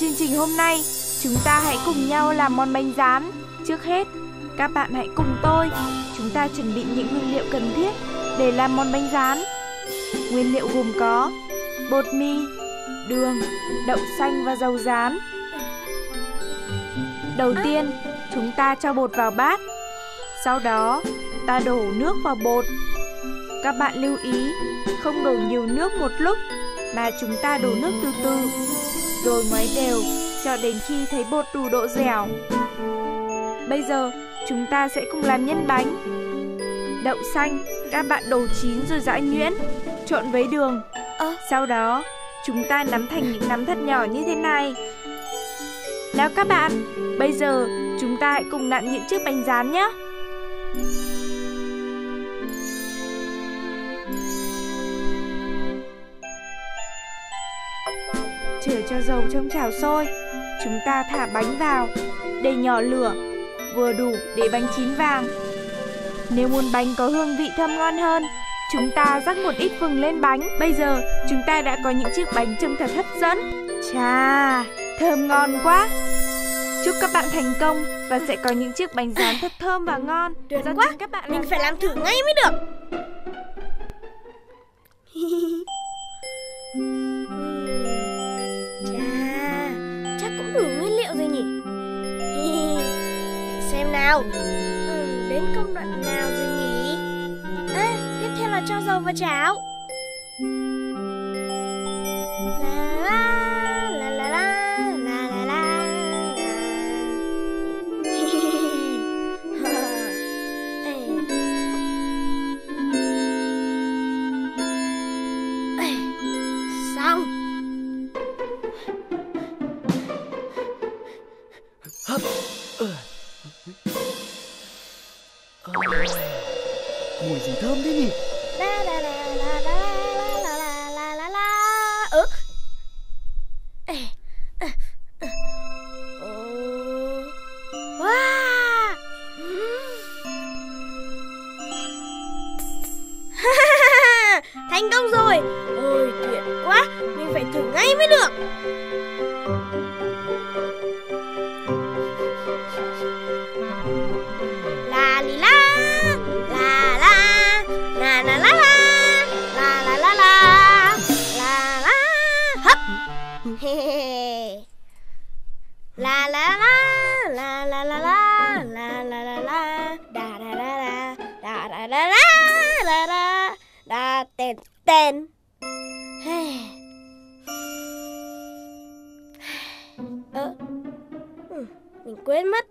Chương trình hôm nay, chúng ta hãy cùng nhau làm món bánh rán. Trước hết, các bạn hãy cùng tôi, chúng ta chuẩn bị những nguyên liệu cần thiết để làm món bánh rán. Nguyên liệu gồm có bột mì, đường, đậu xanh và dầu rán. Đầu tiên, chúng ta cho bột vào bát. Sau đó, ta đổ nước vào bột. Các bạn lưu ý, không đổ nhiều nước một lúc, mà chúng ta đổ nước từ từ, rồi ngoáy đều cho đến khi thấy bột đủ độ dẻo. Bây giờ, chúng ta sẽ cùng làm nhân bánh. Đậu xanh, các bạn đổ chín rồi giã nhuyễn, trộn với đường. Sau đó, chúng ta nắm thành những nắm thật nhỏ như thế này. Nào các bạn, bây giờ chúng ta hãy cùng nặn những chiếc bánh rán nhé. Chừa cho dầu trong chảo sôi, chúng ta thả bánh vào, để nhỏ lửa, vừa đủ để bánh chín vàng. Nếu muốn bánh có hương vị thơm ngon hơn, chúng ta rắc một ít vừng lên bánh. Bây giờ chúng ta đã có những chiếc bánh trông thật hấp dẫn. Chà, thơm ngon quá. Chúc các bạn thành công và sẽ có những chiếc bánh rán thật thơm và ngon. Tuyệt quá, các bạn mình phải làm thử ngay mới được. Chà, chắc cũng đủ nguyên liệu rồi nhỉ. Để xem nào, đến công đoạn nào rồi nhỉ. Tiếp theo là cho dầu vào chảo. Mùi gì thơm thế nhỉ? Thành công rồi. Ôi tuyệt quá, mình phải thử ngay mới được. La la la la la la la la la la la da da da da da da da da da da ten ten. Mình quên mất.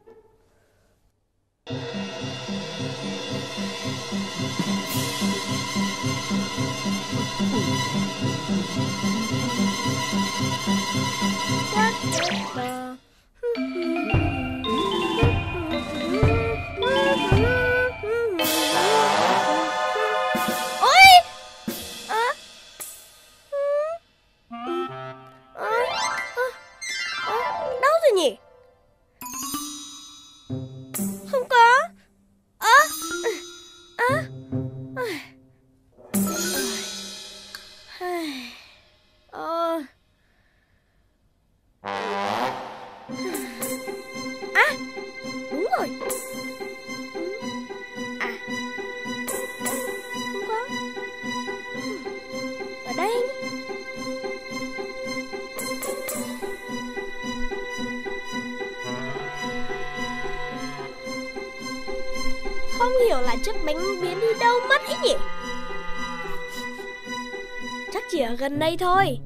Không hiểu là chiếc bánh biến đi đâu mất ấy nhỉ. Chắc chỉ ở gần đây thôi.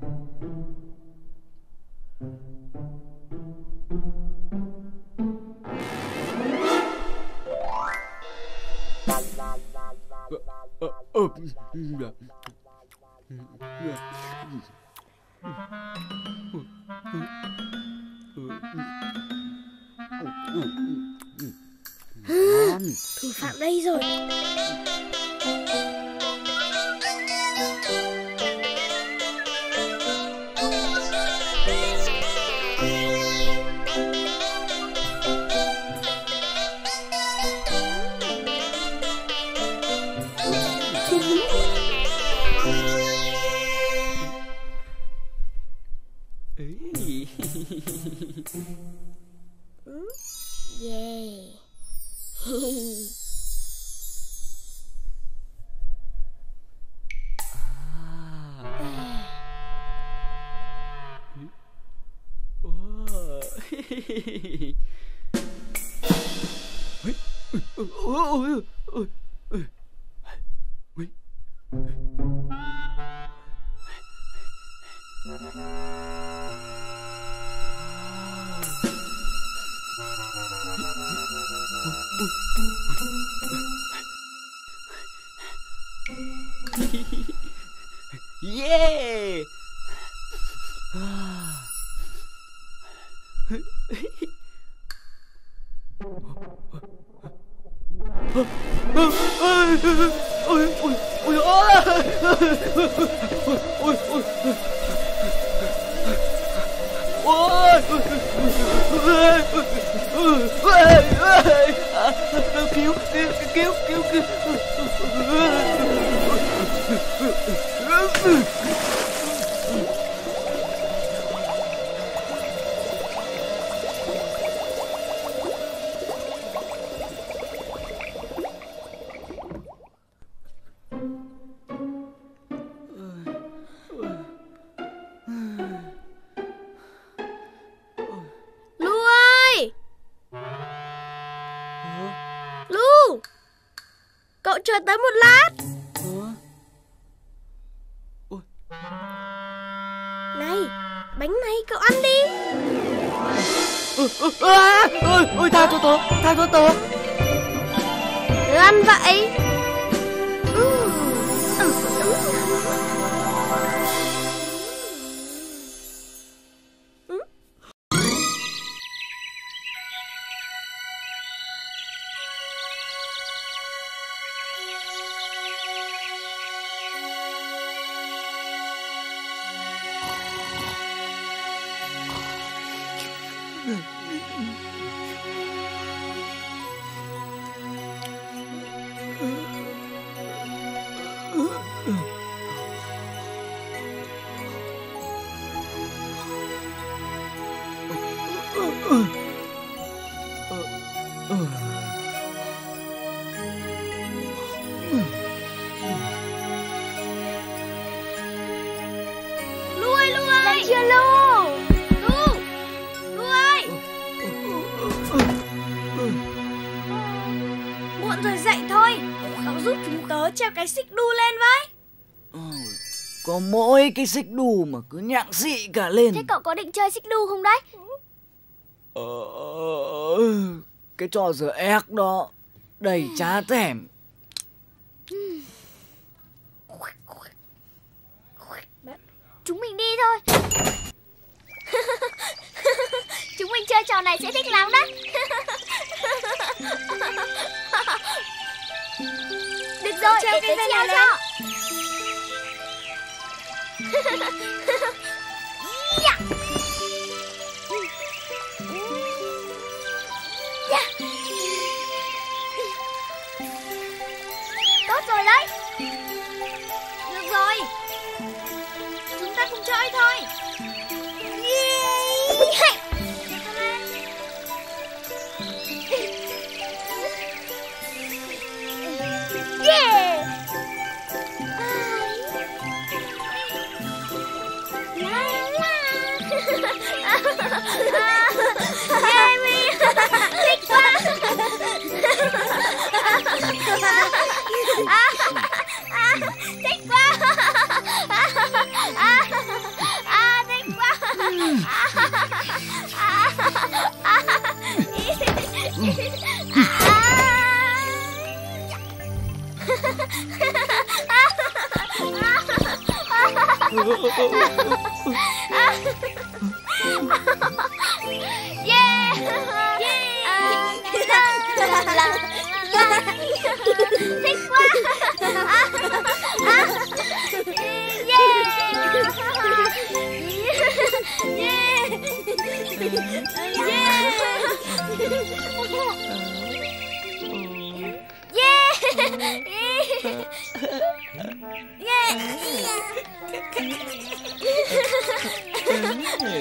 Thủ phạm đây rồi. Yeah. Yeah. Ôi chờ tới một lát. Ủa? Này, bánh này cậu ăn đi. Ôi, tha cho tớ. Tớ ăn vậy. Treo cái xích đu lên với. Có mỗi cái xích đu mà cứ nhặng xị cả lên. Thế cậu có định chơi xích đu không đấy? Cái trò giờ ép đó đầy chá thèm. Chúng mình đi thôi. Chúng mình chơi trò này sẽ thích lắm đấy. Được rồi, để tớ treo cho. Yeah. Yeah. Tốt rồi đấy. Được rồi, chúng ta cùng chơi thôi. Yeah. Thích quá. Thích quá. Thích quá. Yeah. Yeah. Thích quá. Yeah.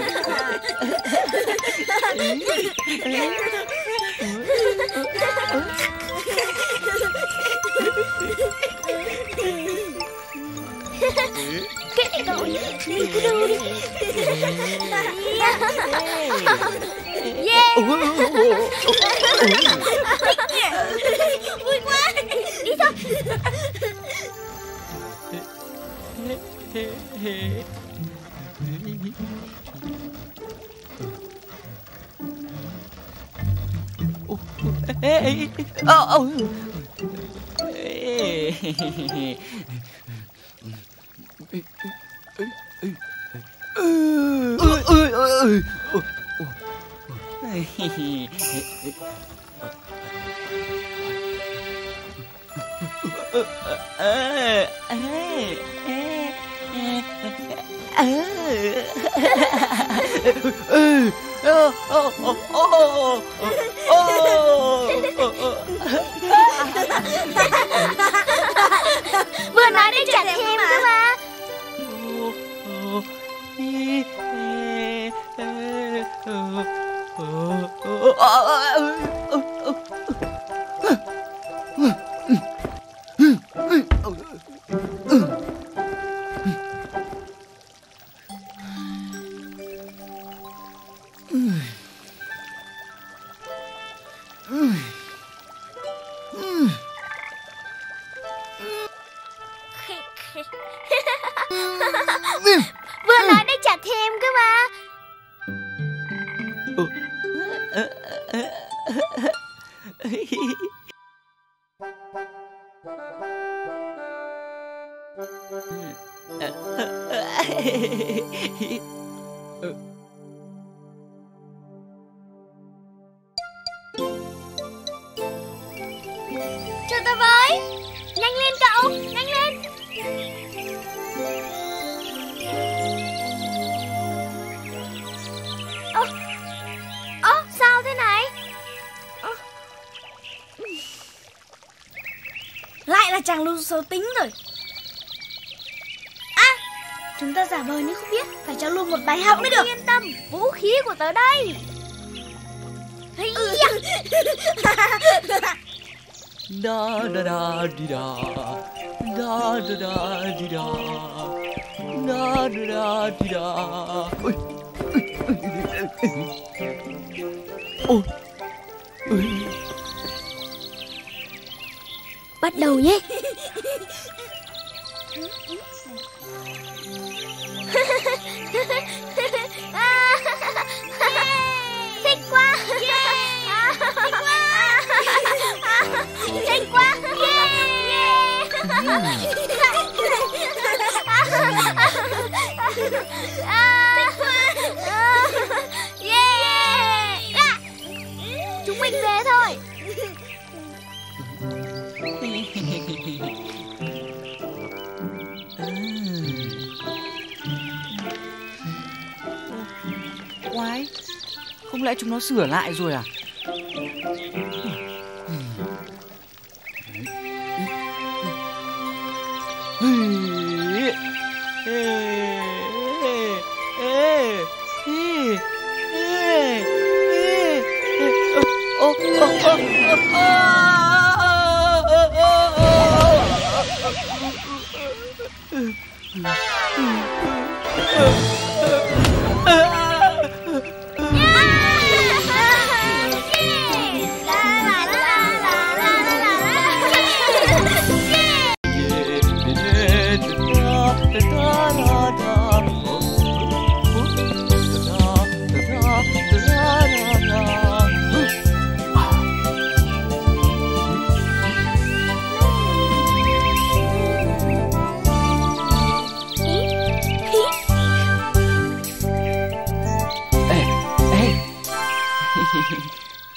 Cái đồ đi, đi cứ đu đi. Yeah. Vui quá. Đi thôi. Vừa nói đến chặt thêm cơ mà. Vừa nói để trả thêm cơ mà. Cho tôi với. Nhanh lên cậu, nhanh lên. Sao thế này? Lại là chàng lưu xấu tính rồi. Chúng ta giả vờ như không biết, phải cho luôn một bài học mới được. Yên tâm, vũ khí của tớ đây. Da da da di da, da da da di da, da da da di da. Bắt đầu nhé. Thích quá. Thích quá. Thích quá. Chúng mình về thôi. Quái, không lẽ chúng nó sửa lại rồi à?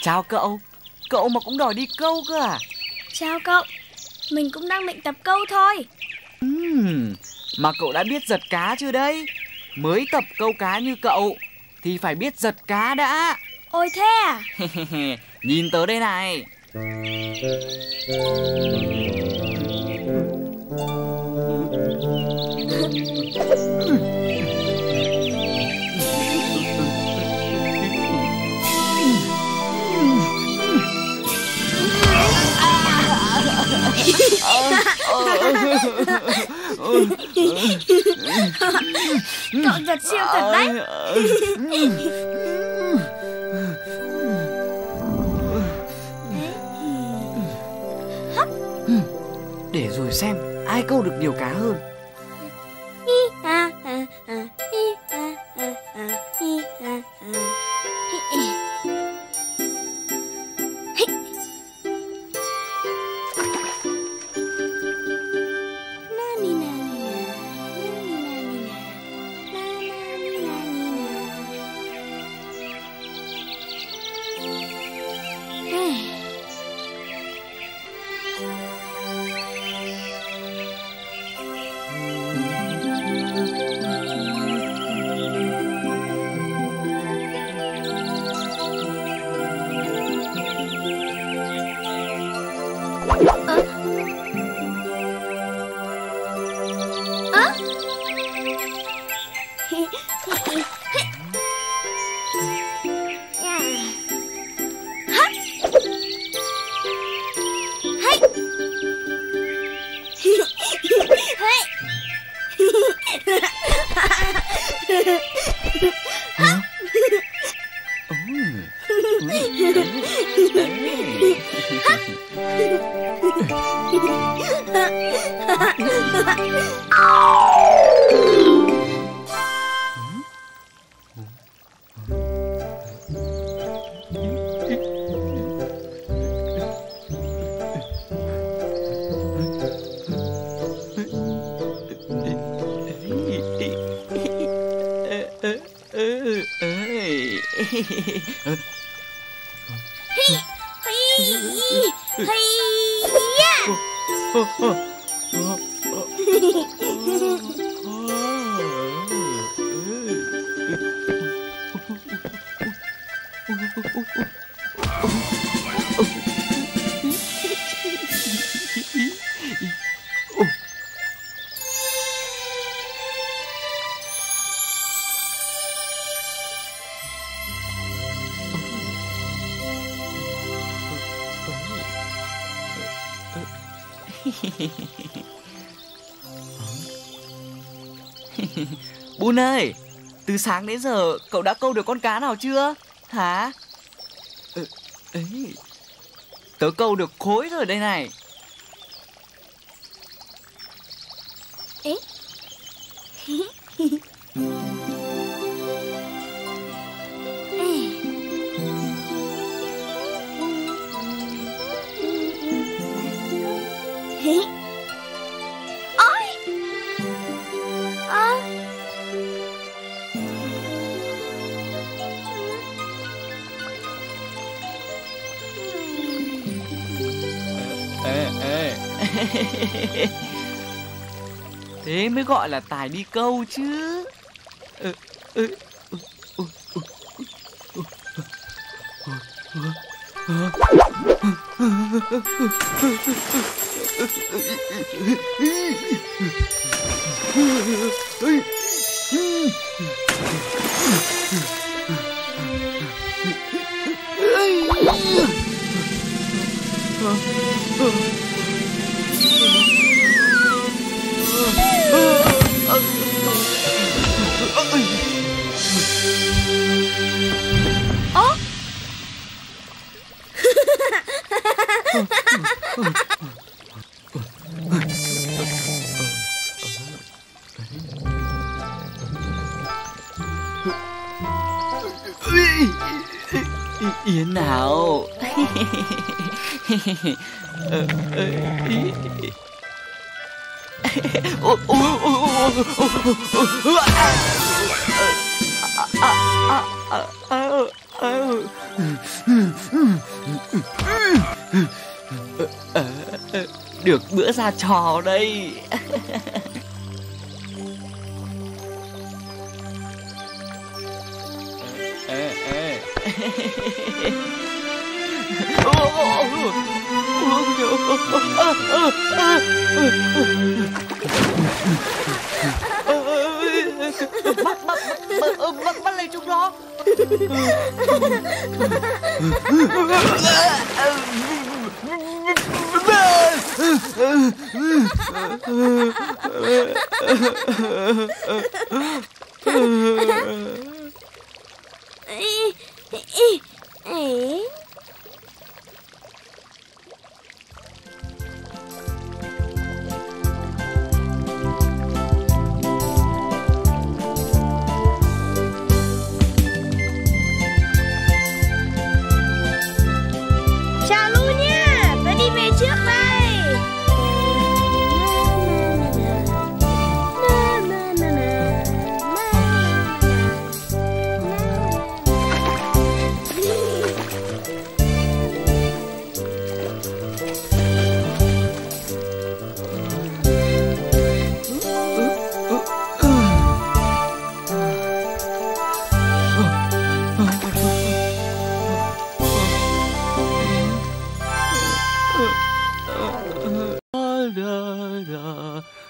Chào cậu, cậu mà cũng đòi đi câu cơ à? Chào cậu, mình cũng đang định tập câu thôi. Mà cậu đã biết giật cá chưa đấy? Mới tập câu cá như cậu thì phải biết giật cá đã. Ôi thế à? Nhìn tớ đây này. Cậu giật siêu thật đấy. Để rồi xem ai câu được nhiều cá hơn. Bún ơi, từ sáng đến giờ cậu đã câu được con cá nào chưa? Hả? Tớ câu được khối rồi đây này. Thế mới gọi là tài đi câu chứ. Yến nào. Được bữa ra trò đây. Bắt lấy chúng nó.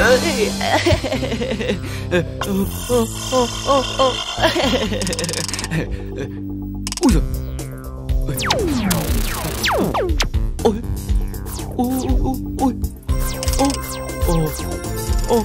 Ôi giời. Ôi. Ôi ôi ôi. Ôi. Ôi.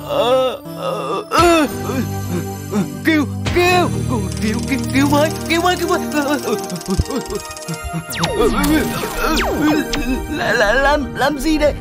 Làm gì đây?